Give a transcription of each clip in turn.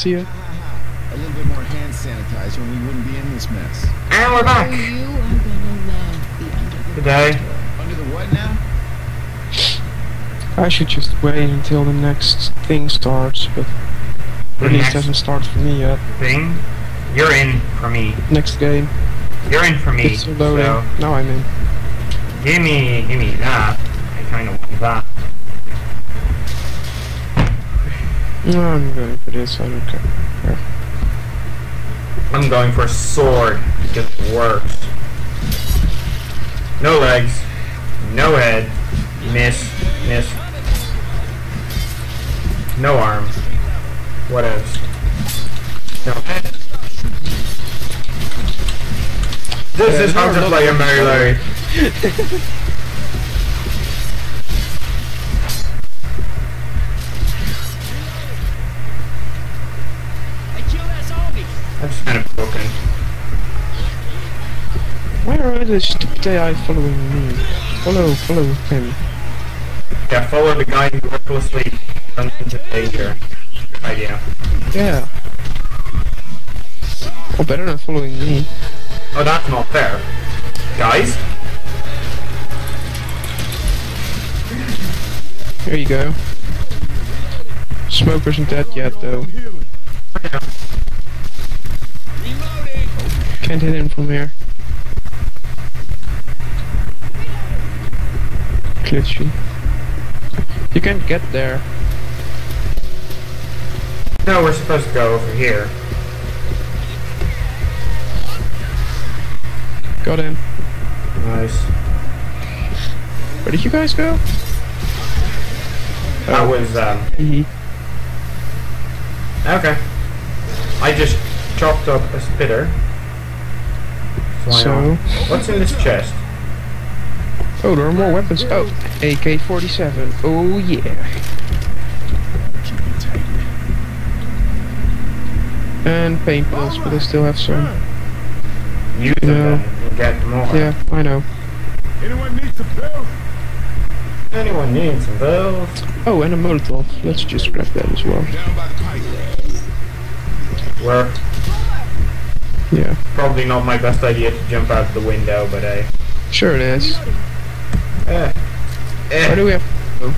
See ya. A little bit more hand sanitizer and we wouldn't be in this mess. And we're back. You are gonna love the underground today. Under the what now? I should just wait until the next thing starts, but the release doesn't start for me yet. Thing? You're in for me. Next game. You're in for me. It's loading. So now I'm in. Gimme that. I kinda want that. No, I'm going for this, I don't care. Yeah. I'm going for a sword, it just works. No legs, no head, miss, no arms. What else? No head. This is how to play a Mary Larry. The stupid AI following me. Follow him. Yeah, follow the guy who recklessly runs into danger. Idea. Yeah. Oh, better than following me. Oh, that's not fair. Guys? Here you go. Smoke isn't dead yet, though. Yeah. Can't hit him from here. Glitchy. You can't get there. No, we're supposed to go over here. Got in. Nice. Where did you guys go? That was okay. I just chopped up a spitter. So what's in this chest? Oh, there are more weapons. Oh, AK-47. Oh, yeah. And paintballs, but I still have some. You know. Get more. Yeah, I know. Anyone need some bills? Anyone needs some bills? Oh, and a Molotov. Let's just grab that as well. Where? Yeah. Probably not my best idea to jump out the window, but hey. Sure it is. Where do we have to go?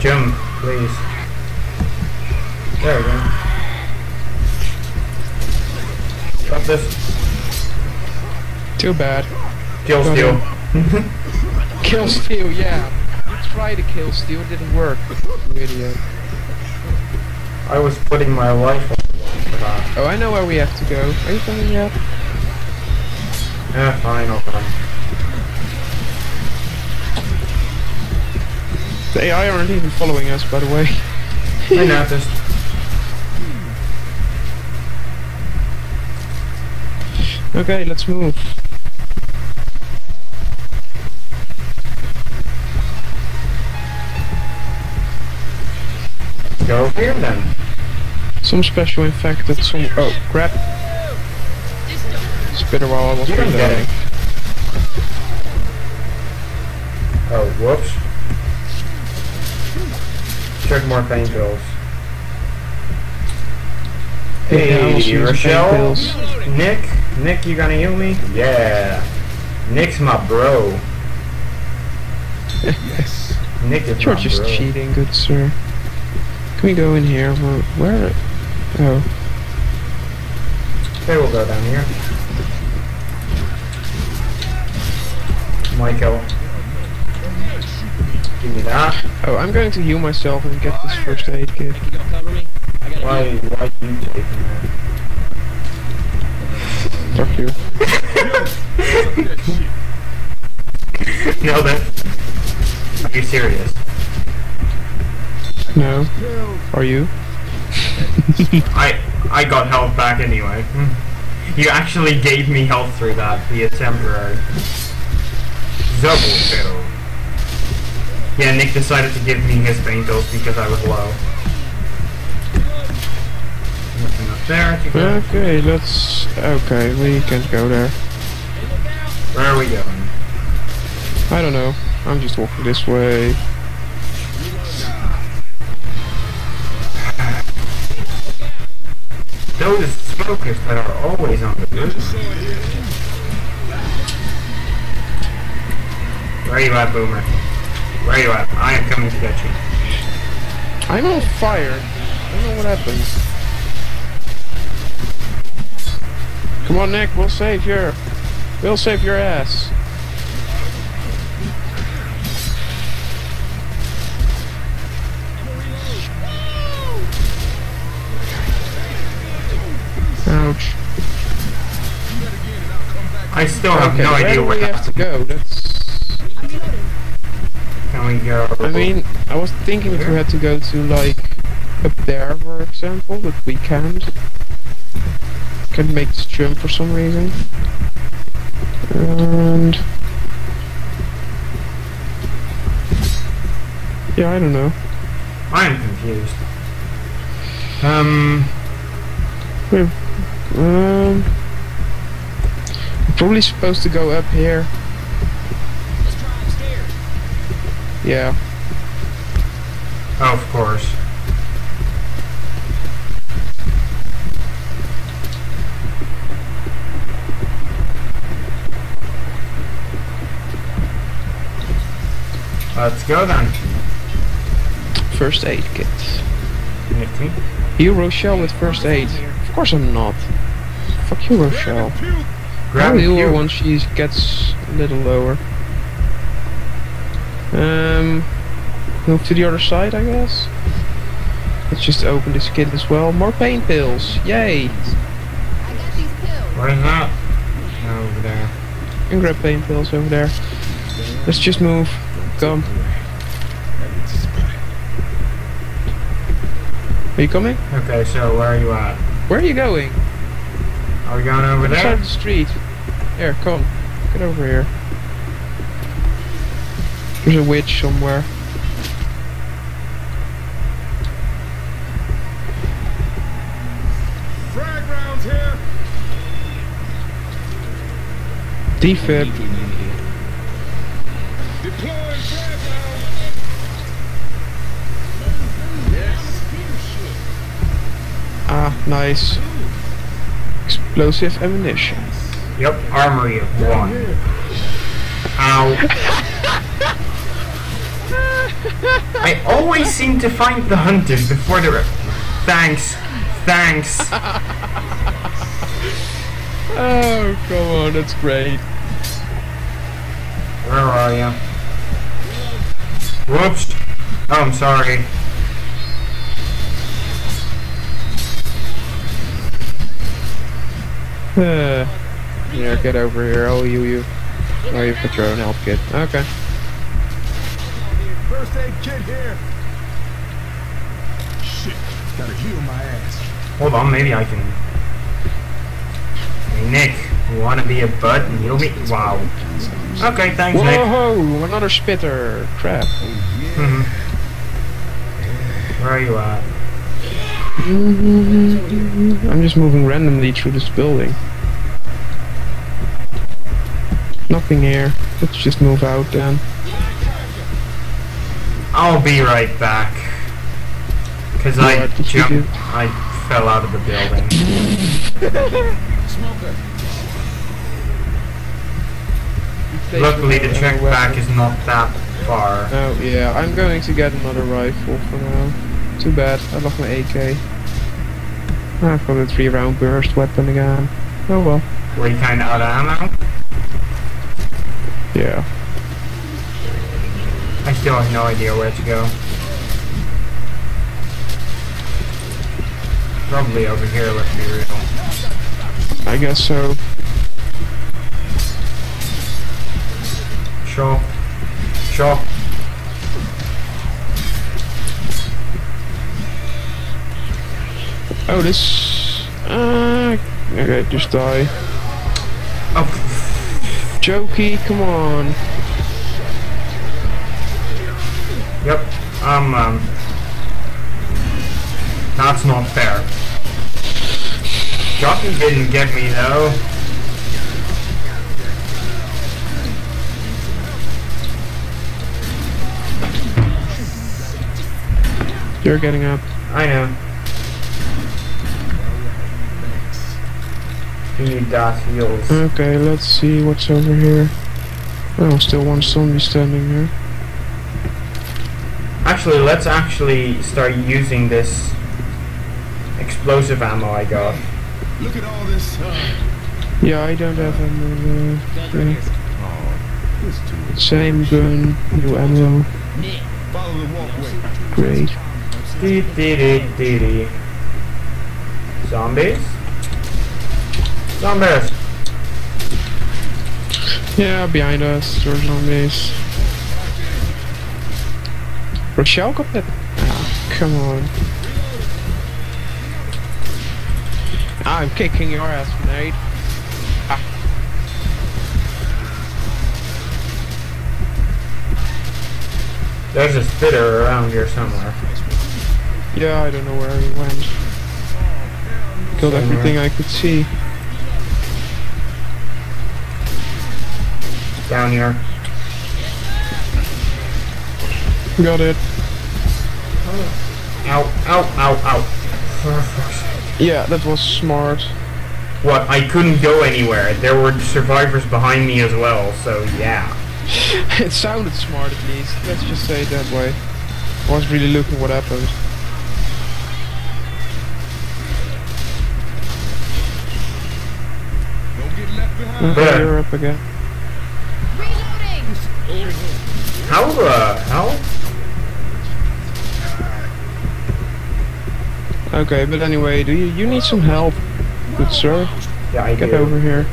Jump, please. There we go. Stop this. Too bad. Kill steal. Kill steal, yeah. I tried to kill steal, it didn't work. Idiot. I was putting my life on the line for that. Oh, I know where we have to go. Are you coming yet? Yeah, fine, okay. The AI aren't even following us, by the way. I noticed. Okay, let's move. Go here then. Some special infected, some. Oh, crap. Spitter while I was presenting. Oh, whoops. Check more pain pills. Hey, Rochelle. Nick, you gonna heal me? Yeah. Nick's my bro. Yes. Nick is my bro. You're just cheating, good sir. Can we go in here? Where? Oh. Okay, we'll go down here. Michael. Give me that. Oh, I'm going to heal myself and get this first aid kit. Why are you taking that? Fuck you. No, are you serious? No. Are you? I got health back anyway. You actually gave me health through that, via temporary. Double pill. Yeah, Nick decided to give me his pain pills because I was low. Nothing up there. Okay, let's. Okay, we can't go there. Where are we going? I don't know. I'm just walking this way. Those smokers that are always on the loose. Where you at, Boomer? Where you at? I am coming to get you. I'm on fire. I don't know what happens. Come on, Nick. We'll save your ass. Ouch. I still have no idea where we have to go. That's... Can we go? I mean, I was thinking that we had to go to, like, up there, for example, but we can't. Can't make this jump for some reason. And... yeah, I don't know. I'm confused. I'm probably supposed to go up here. Let's try upstairs. Yeah. Oh, of course. Let's go then. First aid kit. Nifty. You, Rochelle, with first aid. Of course I'm not. Fuck you, Rochelle. Grab you once she gets a little lower. Move to the other side, I guess. Let's just open this kit as well. More pain pills. Yay! I got these pills. Where is that? Over there. You can grab pain pills over there. Let's just move. Come. Are you coming? Okay, so where are you at? Where are you going? Are we going over there? Side of the street. Here, come. Get over here. There's a witch somewhere. Frag rounds here. Defib. Deploy frag rounds. Yes. Ah, nice. Explosive ammunition. Yep, armory of one. Ow. I always seem to find the hunters before they're... Thanks. Thanks. Oh, come on, that's great. Where are you? Whoops. Oh, I'm sorry. Yeah, get over here. Oh, you. Oh, you've got your own health kit. Okay. First aid kit here. Shit, gotta heal my ass. Hold on, maybe I can. Hey, Nick, you wanna be a bud and you'll be. Wow. Okay, thanks, Nick. Whoa, another spitter. Crap. Mm-hmm. Where are you at? I'm just moving randomly through this building. Nothing here. Let's just move out then. I'll be right back. Cause I jumped. I fell out of the building. Luckily, the check back is not that far. Oh yeah, I'm going to get another rifle for now. Too bad, I lost my AK. I've got a 3-round burst weapon again. Oh well. Were you kinda out of ammo? Yeah. I still have no idea where to go. Probably over here, let's be real. I guess so. Sure. Sure. Oh, this... okay, just die. Oh. Jokey, come on. Yep, that's not fair. Jokey didn't get me, though. You're getting up. I am. speed heals. Okay, let's see what's over here. Oh, still one zombie standing here. Actually, let's actually start using this explosive ammo I got. Look at all this. Yeah, I don't have ammo. Yeah. Same gun, new ammo. Great. Zombies? Zombies! Yeah, behind us, there are zombies. Rochelle got that? Ah, come on. I'm kicking your ass, mate. Ah. There's a spitter around here somewhere. Yeah, I don't know where he went. Killed everything I could see. Down here. Got it. Ow, ow, ow, ow. Yeah, that was smart. What? I couldn't go anywhere. There were survivors behind me as well, so yeah. It sounded smart at least. Let's just say it that way. I was really looking what happened. Don't get left behind. But you're up again. How the hell? Okay, but anyway, do you need some help, good sir? Yeah, I get over here.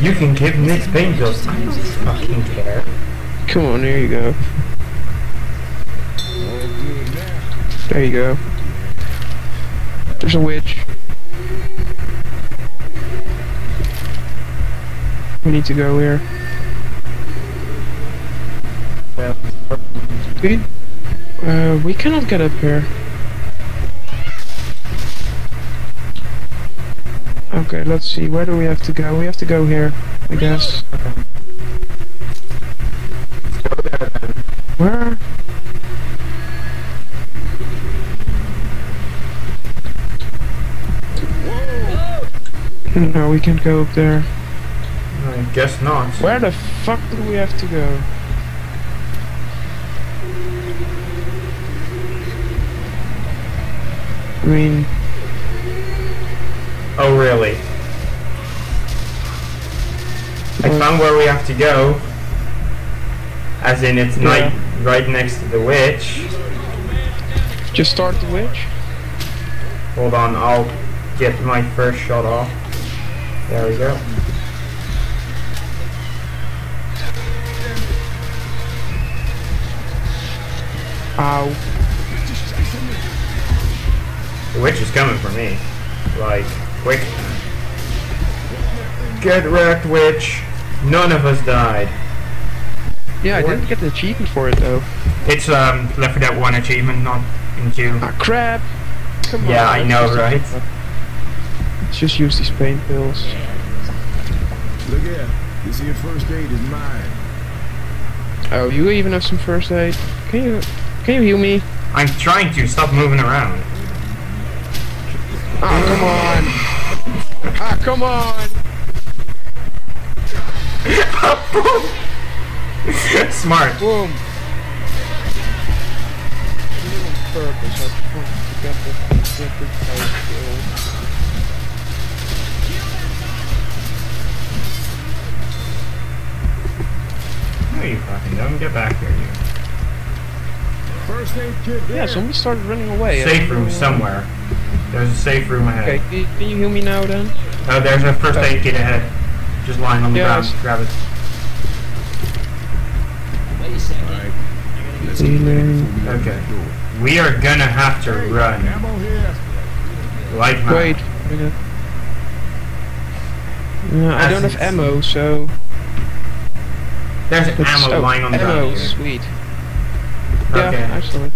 You can give Nick painkillers. I don't fucking care. Come on, here you go. There you go. There's a witch. We need to go here. We cannot get up here. Okay, let's see. Where do we have to go? We have to go here, I guess. Okay. Let's go there then. Where? Whoa. No, we can't go up there. I guess not. Where the fuck do we have to go? I mean... Oh really? I found where we have to go. As in it's night right next to the witch. Just start the witch? Hold on, I'll get my first shot off. There we go. Ow. The witch is coming for me. Like, quick. Get wrecked, witch. None of us died. Yeah, I didn't get the achievement for it though. It's Left 4 Dead 1 achievement, not in 2. Ah crap! Come on. Yeah, I know, right? Let's just use these pain pills. Look here, you see your first aid is mine. Oh, you even have some first aid. Can you heal me? I'm trying to, stop moving around. Ah, come on! Ah, come on! Boom! Smart. Boom. No, you fucking don't get back here, you. First aid kit. Yeah, somebody started running away. Safe room somewhere. There's a safe room ahead. Okay, can you heal me now then? Oh, there's a first aid kit ahead. Just lying on the ground. Grab it. Wait a second. Right. Let's okay. We are gonna have to run. Like mad. Wait. I don't have ammo, so... There's ammo lying on the ground here. Sweet. Okay. Yeah, I saw it.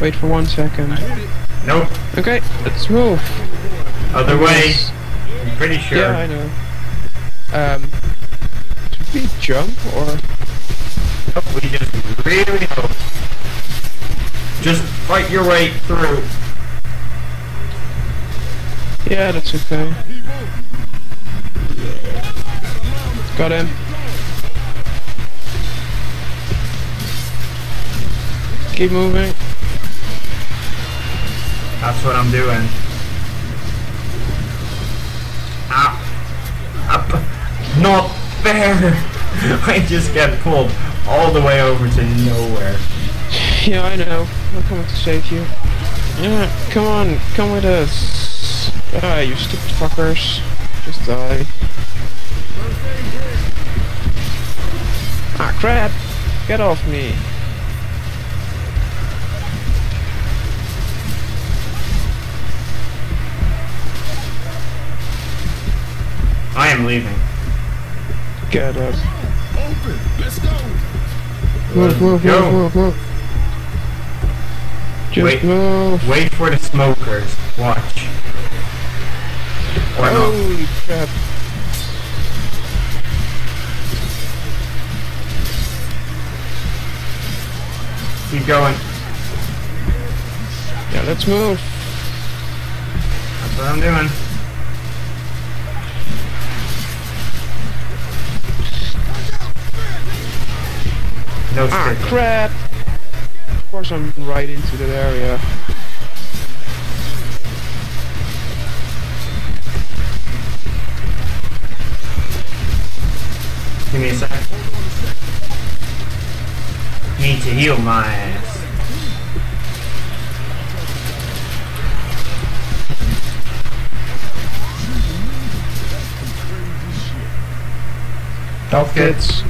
Wait for 1 second. Nope. Okay, let's move. Other way. I'm pretty sure. Yeah, I know. Should we jump or? Nope, we just really hope. Just fight your way through. Yeah, that's okay. Got him. Keep moving. That's what I'm doing. Ah! Up! Not fair! I just get pulled all the way over to nowhere. Yeah, I know. I'm coming to save you. Yeah, come on, come with us. Ah, you stupid fuckers. Just die. Ah, crap! Get off me! I am leaving. Get up. Open. Let's go. Move. Just wait. Move. Wait for the smokers. Watch. Or holy not. Crap. Keep going. Yeah, let's move. That's what I'm doing. No ah, crap! Of course I'm right into that area. Give me a sec. Need to heal my ass. Health kits.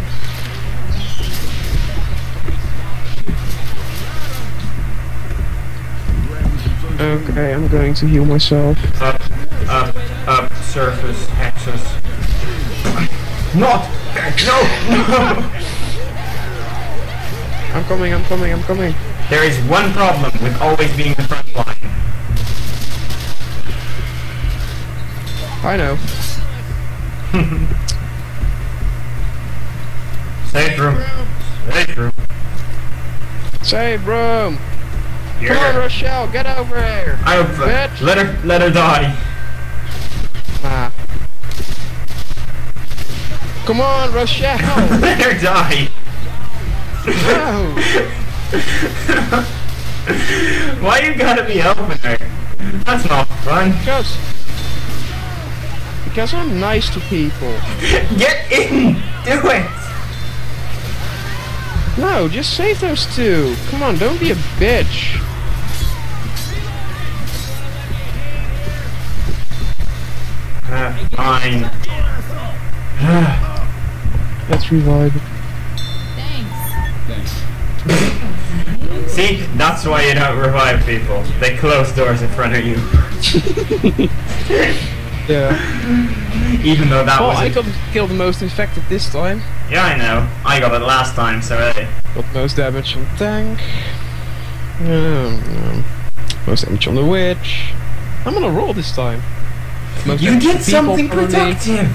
Okay, I'm going to heal myself. Up, surface, access. Not! No! I'm coming. There is one problem with always being the front line. I know. Save room! Come on, Rochelle, get over here! Bitch. Let her die. Ah. Come on, Rochelle! Let her die! No! Why you gotta be helping her? That's not fun. Because I'm nice to people. Get in! Do it! No, just save those two. Come on, don't be a bitch. Fine. Let's revive. Thanks. See, that's why you don't revive people. They close doors in front of you. Yeah. Even though that was. I got killed the most infected this time. Yeah, I know. I got it last time, so hey. Got most damage on tank. Most damage on the witch. I'm on a roll this time. Most you did something productive.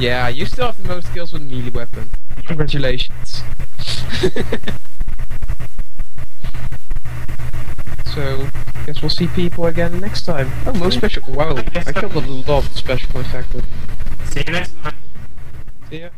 Yeah, you still have the most kills with a melee weapon. Congratulations. So, guess we'll see people again next time. Oh, most special. Wow, I killed a lot of special infected. See you next time. See ya.